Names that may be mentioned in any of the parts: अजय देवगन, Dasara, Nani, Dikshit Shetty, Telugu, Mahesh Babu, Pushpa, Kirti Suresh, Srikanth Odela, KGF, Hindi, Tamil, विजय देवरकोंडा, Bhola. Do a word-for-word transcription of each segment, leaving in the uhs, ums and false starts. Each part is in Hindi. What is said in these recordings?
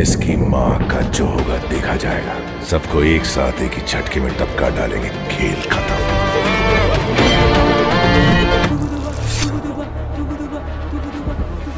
इसकी माँ का जो होगा देखा जाएगा। सबको एक साथ एक ही झटके में टपका डालेंगे, खेल खत्म।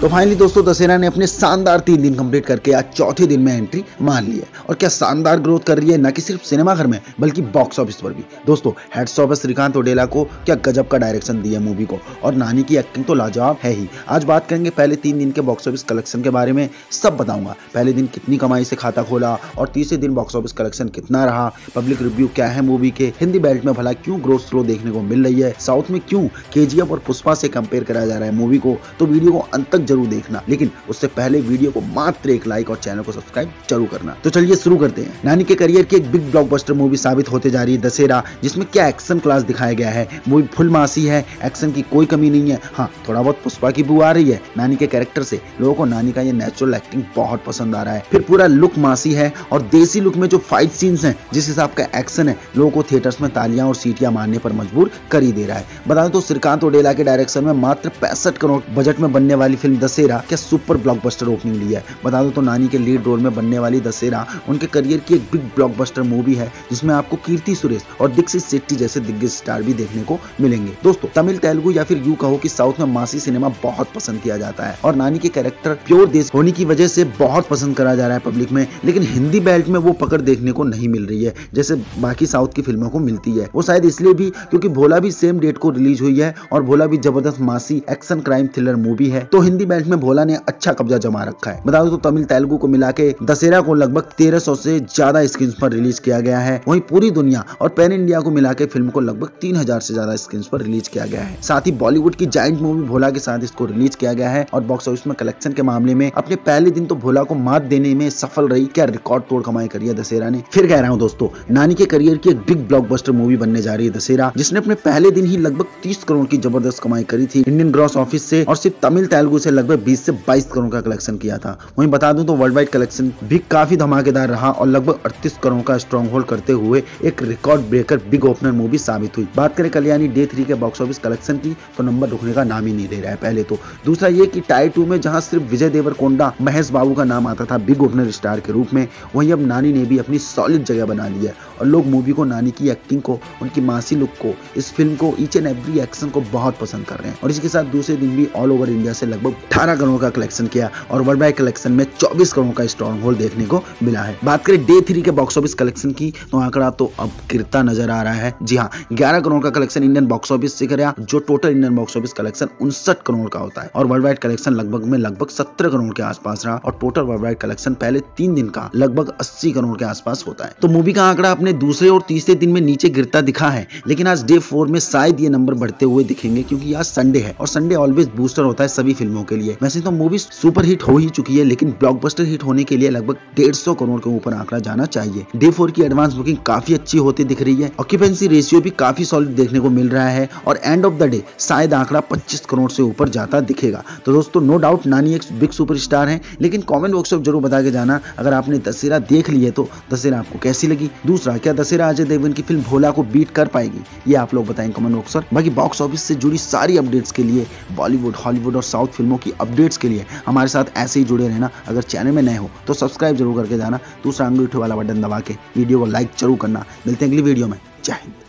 तो फाइनली दोस्तों दशहरा ने अपने शानदार तीन दिन कंप्लीट करके आज चौथे दिन में एंट्री मान ली है। और क्या शानदार ग्रोथ कर रही है, ना कि सिर्फ सिनेमा घर में बल्कि बॉक्स ऑफिस पर भी। दोस्तों हेड्स ऑफ श्रीकांत ओडेला को क्या गजब का डायरेक्शन दिया है मूवी को, और नानी की एक्टिंग तो लाजवाब है ही। आज बात करेंगे पहले तीन दिन के बॉक्स ऑफिस कलेक्शन के बारे में, सब बताऊंगा। पहले दिन कितनी कमाई से खाता खोला और तीसरे दिन बॉक्स ऑफिस कलेक्शन कितना रहा, पब्लिक रिव्यू क्या है मूवी के, हिंदी बेल्ट में भला क्यों ग्रोथ स्लो देखने को मिल रही है, साउथ में क्यों केजीएफ और पुष्पा से कंपेयर कराया जा रहा है मूवी को। तो वीडियो को अंत तक जरूर देखना, लेकिन उससे पहले वीडियो को मात्र एक लाइक और चैनल को सब्सक्राइब जरूर करना। तो चलिए शुरू करते हैं। नानी के करियर की एक बिग ब्लॉकबस्टर मूवी साबित होते जा रही है दशहरा, जिसमें क्या एक्शन क्लास दिखाया गया है। मूवी फुल मासी है, एक्शन की कोई कमी नहीं है। हाँ, थोड़ा बहुत पुष्पा की बू आ रही है नानी के कैरेक्टर से। लोगों को नानी का ये नेचुरल एक्टिंग बहुत पसंद आ रहा है। फिर पूरा लुक मासी है और देसी लुक में जो फाइट सीन्स हैं, जिस हिसाब का एक्शन है, लोगों को थिएटर्स में तालियां और सीटियां मारने पर मजबूर कर ही दे रहा है। बता दो श्रीकांत ओडेला के डायरेक्शन में मात्र पैंसठ करोड़ बजट में बनने वाली फिल्म दशहरा क्या सुपर ब्लॉकबस्टर ओपनिंग ली है। बता दो तो नानी के लीड रोल में बनने वाली दशहरा उनके करियर की एक बिग ब्लॉकबस्टर मूवी है, जिसमें आपको कीर्ति सुरेश और दीक्षित शेट्टी जैसे दिग्गज स्टार भी देखने को मिलेंगे। दोस्तों तमिल, तेलुगु या फिर यूं कहो कि साउथ में मासी सिनेमा बहुत पसंद किया जाता है और नानी के कैरेक्टर प्योर देश होने की वजह से बहुत पसंद करा जा रहा है पब्लिक में। लेकिन हिंदी बेल्ट में वो पकड़ देखने को नहीं मिल रही है जैसे बाकी साउथ की फिल्मों को मिलती है। वो शायद इसलिए भी क्योंकि भोला भी सेम डेट को रिलीज हुई है और भोला भी जबरदस्त मासी एक्शन क्राइम थ्रिलर मूवी है, तो हिंदी बेल्ट में भोला ने अच्छा कब्जा जमा रखा है। बता दो तो तमिल, तेलुगु को मिला के दशहरा को लगभग तेरह सौ से ज्यादा स्क्रीन पर रिलीज किया गया है। वहीं पूरी दुनिया और पैन इंडिया को मिला के फिल्म को लगभग तीन हजार से ज्यादा स्क्रीन पर रिलीज किया गया है। साथ ही बॉलीवुड की जायंट मूवी भोला के साथ इसको रिलीज किया गया है और बॉक्स ऑफिस में कलेक्शन के मामले में अपने पहले दिन तो भोला को मात देने में सफल रही। क्या रिकॉर्ड तोड़ कमाई करी है दशहरा ने। फिर कह रहा हूँ दोस्तों, नानी के करियर की एक बिग ब्लॉकबस्टर मूवी बनने जा रही है दशहरा, जिसने अपने पहले दिन ही लगभग तीस करोड़ की जबरदस्त कमाई करी थी इंडियन ग्रॉस ऑफिस से और सिर्फ तमिल, तेलुगु से लगभग बीस से बाईस करोड़ का कलेक्शन किया था। वहीं बता दूं तो वर्ल्ड वाइड कलेक्शन भी काफी धमाकेदार रहा और लगभग अड़तीस करोड़ का स्ट्रॉन्ग होल्ड करते हुए एक record breaker big opener movie साबित हुई। बात करें कल्याणी डे थ्री के बॉक्स ऑफिस कलेक्शन की तो नंबर रुकने का नाम ही नहीं ले रहा है। पहले तो दूसरा ये कि टाई टू में जहां सिर्फ विजय देवरकोंडा, महेश बाबू का नाम आता था बिग ओपनर स्टार के रूप में, वहीं अब नानी ने भी अपनी सॉलिड जगह बना ली है और लोग मूवी को, नानी की एक्टिंग को, उनकी मासी लुक को, इस फिल्म को, ईच एंड एवरी एक्शन को बहुत पसंद कर रहे हैं। और इसके साथ दूसरे दिन भी ऑल ओवर इंडिया से लगभग अठारह करोड़ का कलेक्शन किया और वर्ल्ड वाइड कलेक्शन में चौबीस करोड़ का स्ट्रॉन्ग होल्ड देखने को मिला है। बात करें डे थ्री के बॉक्स ऑफिस कलेक्शन की तो आंकड़ा तो अब गिरता नजर आ रहा है। जी हाँ, ग्यारह करोड़ का कलेक्शन इंडियन बॉक्स ऑफिस से कराया, जो total Indian box office collection उनसठ करोड़ का होता है और वर्ल्ड वाइड कलेक्शन लगभग में लगभग सत्रह करोड़ के आसपास रहा और टोटल वर्ल्ड वाइड कलेक्शन पहले तीन दिन का लगभग अस्सी करोड़ के आसपास होता है। तो मूवी का आंकड़ा अपने दूसरे और तीसरे दिन में नीचे गिरता दिखा है, लेकिन आज डे फोर में शायद ये नंबर बढ़ते हुए दिखेंगे क्योंकि आज संडे है और संडे ऑलवेज बूस्टर होता है सभी फिल्मों के लिए। वैसे तो मूवी सुपर हिट हो ही चुकी है, लेकिन ब्लॉकबस्टर हिट होने के लिए लगभग डेढ़ सौ करोड़ के ऊपर आंकड़ा जाना चाहिए। डे फोर की एडवांस बुकिंग काफी अच्छी होती दिख रही है, ऑक्यूपेंसी रेशियो भी काफी सॉलिड देखने को मिल रहा है और एंड ऑफ द डे शायद आंकड़ा पच्चीस करोड़ से ऊपर जाता दिखेगा। तो दोस्तों नो डाउट नानी एक बिग सुपरस्टार है, लेकिन कमेंट बॉक्स में जरूर बता के जाना अगर आपने दशहरा देख ली है तो दशहरा आपको कैसी लगी। दूसरा, क्या दशहरा अजय देवगन की फिल्म भोला को बीट कर पाएगी, ये आप लोग बताएं कमेंट बॉक्स पर। बाकी बॉक्स ऑफिस से जुड़ी सारी अपडेट्स के लिए, बॉलीवुड, हॉलीवुड और साउथ फिल्मों की अपडेट्स के लिए हमारे साथ ऐसे ही जुड़े रहना। अगर चैनल में नए हो तो सब्सक्राइब जरूर करके जाना, दूसरा अंगूठे वाला बटन दबा के वीडियो को लाइक जरूर करना। मिलते हैं अगली वीडियो में, जय हिंद।